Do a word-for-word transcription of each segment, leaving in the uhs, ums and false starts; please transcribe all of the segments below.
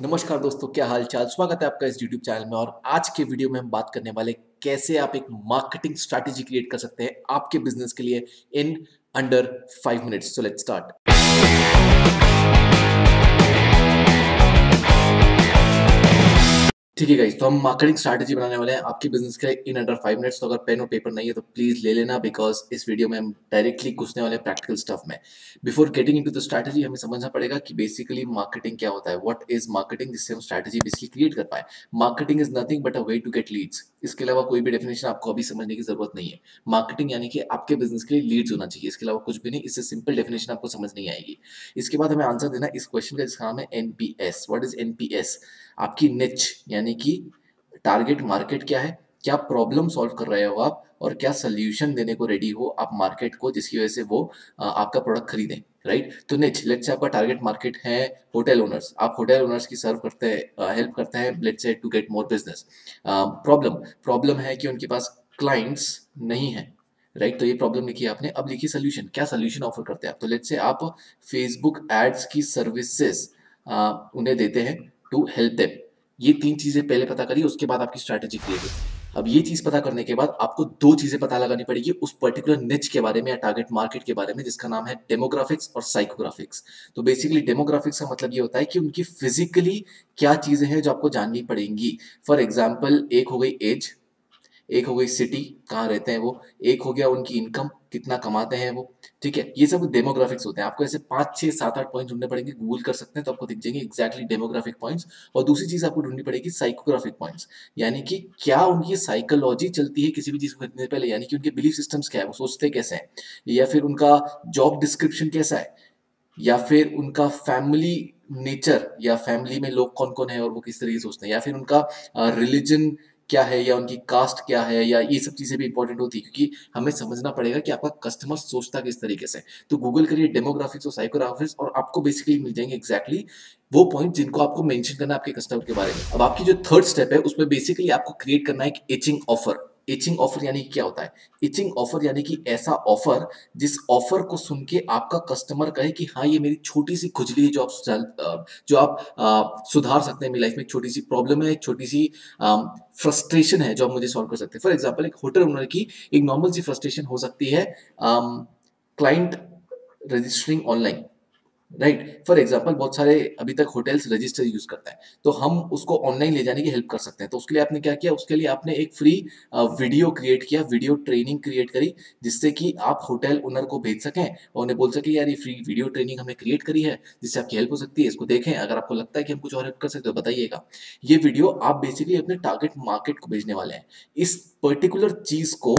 नमस्कार दोस्तों, क्या हाल चाल। स्वागत है आपका इस यूट्यूब चैनल में। और आज के वीडियो में हम बात करने वाले कैसे आप एक मार्केटिंग स्ट्रैटेजी क्रिएट कर सकते हैं आपके बिजनेस के लिए in under five minutes. So let's start. ठीक है गाइस, तो हम मार्केटिंग स्ट्रैटेजी बनाने वाले हैं आपके बिजनेस के लिए इन अंडर फाइव मिनट्स। तो अगर पेन और पेपर नहीं है तो प्लीज ले लेना, बिकॉज इस वीडियो में हम डायरेक्टली घुसने वाले प्रैक्टिकल स्टफ में। Before getting into the strategy हमें समझना पड़ेगा कि बेसिकली मार्केटिंग क्या होता है, व्हाट इज मार्केटिंग, जिससे हम स्ट्रैटेजी बेसिकली क्रिएट कर पाए। Marketing is nothing but a way to get leads. इसके अलावा कोई भी डेफिनेशन आपको अभी समझने की जरूरत नहीं है। मार्केटिंग यानी कि आपके बिजनेस के लिए लीड्स होना चाहिए, इसके अलावा कुछ भी नहीं। इससे सिंपल डेफिनेशन आपको समझ नहीं आएगी। इसके बाद हमें आंसर देना इस क्वेश्चन का, जिसका नाम है N P S. What is N P S? आपकी निच यानी कि टारगेट मार्केट क्या है, क्या प्रॉब्लम सॉल्व कर रहे हो आप, और क्या सोल्यूशन देने को रेडी हो आप मार्केट को, जिसकी वजह से वो आपका प्रोडक्ट खरीदें, राइट। तो निच, लेट्स से आपका टारगेट मार्केट है होटल ओनर्स, आप होटल ओनर्स की सर्व करते हैं, हेल्प करते हैं, let's say to get more business. Problem problem है कि उनके पास क्लाइंट्स नहीं है, राइट right, तो ये प्रॉब्लम लिखी आपने। अब लिखी सोल्यूशन, क्या सोल्यूशन ऑफर करते हैं आप। तो लेट्स से आप फेसबुक एड्स की सर्विसेज उन्हें देते हैं टू हेल्प देम। ये तीन चीजें पहले पता करिए, उसके बाद आपकी स्ट्रैटेजी क्रिएट होगी। अब ये चीज पता करने के बाद आपको दो चीजें पता लगानी पड़ेगी उस पर्टिकुलर निच के बारे में या टारगेट मार्केट के बारे में, जिसका नाम है डेमोग्राफिक्स और साइकोग्राफिक्स। तो बेसिकली डेमोग्राफिक्स का मतलब ये होता है कि उनकी फिजिकली क्या चीजें हैं जो आपको जाननी पड़ेंगी। फॉर एग्जाम्पल, एक हो गई एज, एक हो गई सिटी, कहाँ रहते हैं वो, एक हो गया उनकी इनकम, कितना कमाते हैं वो, ठीक है। ये सब डेमोग्राफिक्स होते हैं। आपको ऐसे पाँच छः सात आठ पॉइंट ढूंढने पड़ेंगे, गूगल कर सकते हैं तो आपको दिख जाएंगे एक्जैक्टली डेमोग्राफिक पॉइंट्स। और दूसरी चीज़ आपको ढूंढनी पड़ेगी साइकोग्राफिक पॉइंट्स, यानी कि क्या उनकी साइकोलॉजी चलती है किसी भी चीज़ को खरीदने से पहले, यानी कि उनके बिलीफ सिस्टम्स क्या है, वो सोचते कैसे हैं, या फिर उनका जॉब डिस्क्रिप्शन कैसा है, या फिर उनका फैमिली नेचर, या फैमिली में लोग कौन कौन है और वो किस तरीके से सोचते हैं, या फिर उनका रिलीजन uh, क्या है, या उनकी कास्ट क्या है, या ये सब चीज़ें भी इंपॉर्टेंट होती है, क्योंकि हमें समझना पड़ेगा कि आपका कस्टमर सोचता किस तरीके से। तो गूगल करिए डेमोग्राफिक्स और साइकोग्राफिक्स और आपको बेसिकली मिल जाएंगे एक्जैक्टली वो पॉइंट जिनको आपको मेंशन करना है आपके कस्टमर के बारे में। अब आपकी जो थर्ड स्टेप है उसमें बेसिकली आपको क्रिएट करना है एक इचिंग ऑफर। इचिंग ऑफर यानी क्या होता है? इचिंग ऑफर यानी कि ऐसा ऑफर जिस ऑफर को सुन के आपका कस्टमर कहे कि हाँ, ये मेरी छोटी सी खुजली है जो आप जो आप आ, सुधार सकते हैं, मेरी लाइफ में एक छोटी सी प्रॉब्लम है, एक छोटी सी फ्रस्ट्रेशन है जो आप मुझे सॉल्व कर सकते हैं। फॉर एग्जांपल, एक होटल ओनर की एक नॉर्मल सी फ्रस्ट्रेशन हो सकती है client registering online, right. For example, बहुत सारे अभी तक होटल्स रजिस्टर यूज करते हैं, तो हम उसको ऑनलाइन ले जाने की हेल्प कर सकते हैं। तो उसके लिए आपने क्या किया, उसके लिए आपने एक फ्री वीडियो क्रिएट किया, वीडियो ट्रेनिंग क्रिएट करी, जिससे कि आप होटल ओनर को भेज सकें और उन्हें बोल सकें यार ये फ्री वीडियो ट्रेनिंग हमने क्रिएट करी है जिससे आपकी हेल्प हो सकती है, इसको देखें, अगर आपको लगता है कि हम कुछ और हेल्प कर सकते हो बताइएगा। ये वीडियो आप बेसिकली अपने टारगेट मार्केट को भेजने वाले हैं। इस पर्टिकुलर चीज को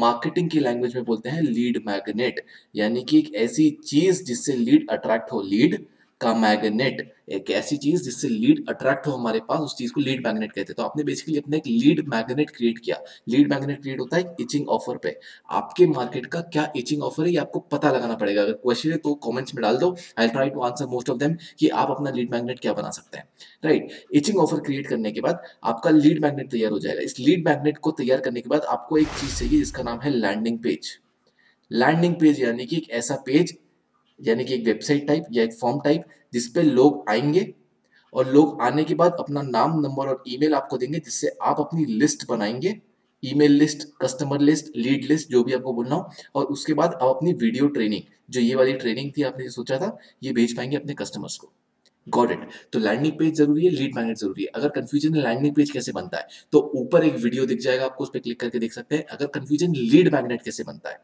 मार्केटिंग की लैंग्वेज में बोलते हैं लीड मैग्नेट, यानी कि एक ऐसी चीज जिससे लीड अट्रैक्ट हो, लीड का मैग्नेट, एक ऐसी चीज जिससे लीड अट्रैक्ट हो हमारे पास, उस चीज को लीड मैग्नेट कहते हैं। तो आपने बेसिकली अपने एक लीड मैग्नेट क्रिएट किया। लीड मैग्नेट क्रिएट होता है इचिंग ऑफर पे। आपके मार्केट का क्या इचिंग ऑफर है ये आपको पता लगाना पड़ेगा। अगर क्वेश्चन है तो कमेंट्स में डाल दो, I will try to answer most of them कि आप अपना लीड मैग्नेट क्या बना सकते हैं, राइट। इचिंग ऑफर क्रिएट करने के बाद आपका लीड मैग्नेट तैयार हो जाएगा। इस लीड मैग्नेट को तैयार करने के बाद आपको एक चीज चाहिए जिसका नाम है लैंडिंग पेज। लैंडिंग पेज यानी कि एक ऐसा पेज, यानी कि एक वेबसाइट टाइप या एक फॉर्म टाइप जिसपे लोग आएंगे और लोग आने के बाद अपना नाम, नंबर और ईमेल आपको देंगे, जिससे आप अपनी लिस्ट बनाएंगे, email list, customer list, lead list, जो भी आपको बोलना हो। और उसके बाद आप अपनी वीडियो ट्रेनिंग, जो ये वाली ट्रेनिंग थी आपने सोचा था, ये भेज पाएंगे अपने कस्टमर्स को। Got it. तो लैंडिंग पेज जरूरी है, लीड मैग्नेट जरूरी है। अगर कंफ्यूजन है लैंडिंग पेज कैसे बनता है तो ऊपर एक वीडियो दिख जाएगा, आपको उस पर क्लिक करके देख सकते हैं। अगर कंफ्यूजन लीड मैग्नेट कैसे बनता है,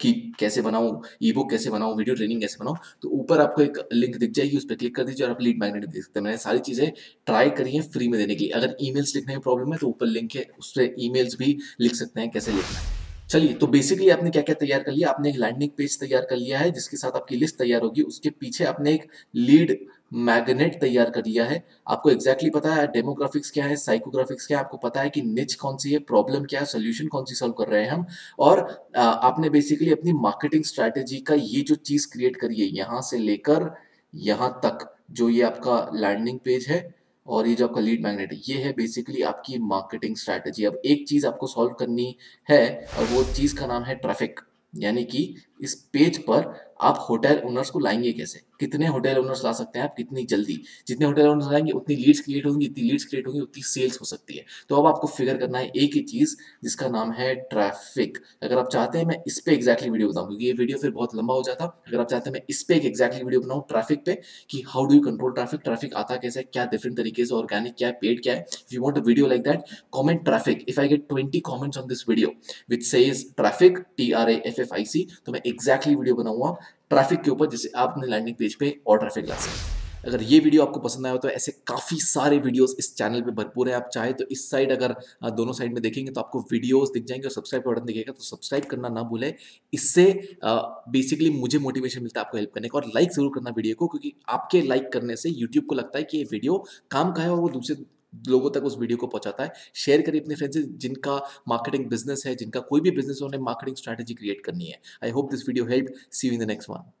कि कैसे बनाऊँ, ई बुक कैसे बनाऊँ, वीडियो ट्रेनिंग कैसे बनाऊँ, तो ऊपर आपको एक लिंक दिख जाएगी, उस पर क्लिक कर दीजिए और आप लीड मैग्नेट देख सकते हैं। मैंने सारी चीज़ें ट्राई करी हैं फ्री में देने के लिए। अगर ईमेल्स लिखने में प्रॉब्लम है तो ऊपर लिंक है, उस पर ईमेल्स भी लिख सकते हैं कैसे लिखना है। चलिए, तो बेसिकली आपने क्या क्या तैयार कर लिया। आपने एक लैंडिंग पेज तैयार कर लिया है जिसके साथ आपकी लिस्ट तैयार होगी, उसके पीछे आपने एक लीड मैग्नेट तैयार कर लिया है। आपको एग्जैक्टली पता है डेमोग्राफिक्स क्या है, साइकोग्राफिक्स क्या है, आपको पता है कि निच कौन सी है, प्रॉब्लम क्या है, सोल्यूशन कौन सी सॉल्व कर रहे हैं हम। और आपने बेसिकली अपनी मार्केटिंग स्ट्रैटेजी का ये जो चीज क्रिएट करी है, यहाँ से लेकर यहाँ तक, जो ये आपका लैंडिंग पेज है और ये जो आपका लीड मैग्नेट है, ये है बेसिकली आपकी मार्केटिंग स्ट्रैटेजी। अब एक चीज आपको सॉल्व करनी है और वो चीज का नाम है ट्रैफिक, यानी कि इस पेज पर आप होटल ओनर्स को लाएंगे कैसे, कितने होटल ओनर्स ला सकते हैं आप, कितनी जल्दी, जितने होटल ओनर्स लाएंगे उतनी लीड्स क्रिएट होंगी, जितनी लीड्स क्रिएट होंगी उतनी सेल्स हो सकती है। तो अब आपको फिगर करना है एक ही चीज़ जिसका नाम है ट्रैफिक। अगर आप चाहते हैं मैं इस पर एक्जैक्टली वीडियो बताऊँ क्योंकि ये वीडियो फिर बहुत लंबा हो जाता, अगर आप चाहते हैं मैं इस पर एक एक्जैक्टली वीडियो बनाऊँ ट्रैफिक पे कि how do you control traffic, traffic आता कैसे, क्या डिफरेंट तरीके से, ऑर्गेनिक क्या है, पेड क्या है। If you want a video like that comment traffic, if I get twenty comments on this video which says traffic T R A F F I C, तो मैं एक्जैक्टली वीडियो बनाऊँगा traffic के ऊपर जिससे आप अपने लैंडिंग पेज पे और ट्रैफिक ला सकें। अगर ये वीडियो आपको पसंद आया हो तो ऐसे काफ़ी सारे वीडियोस इस चैनल पे भरपूर हैं। आप चाहे तो इस साइड, अगर दोनों साइड में देखेंगे तो आपको वीडियोस दिख जाएंगे और सब्सक्राइब बटन दिखेगा, तो सब्सक्राइब करना ना भूलें। इससे बेसिकली मुझे मोटिवेशन मिलता है आपको हेल्प करने का। और लाइक ज़रूर करना वीडियो को, क्योंकि आपके लाइक करने से यूट्यूब को लगता है कि ये वीडियो काम का है और वो दूसरे लोगों तक उस वीडियो को पहुंचाता है। शेयर करिए अपने फ्रेंड्स से जिनका मार्केटिंग बिजनेस है, जिनका कोई भी बिजनेस उन्हें मार्केटिंग स्ट्रैटेजी क्रिएट करनी है। I hope this video help. See you in the next one.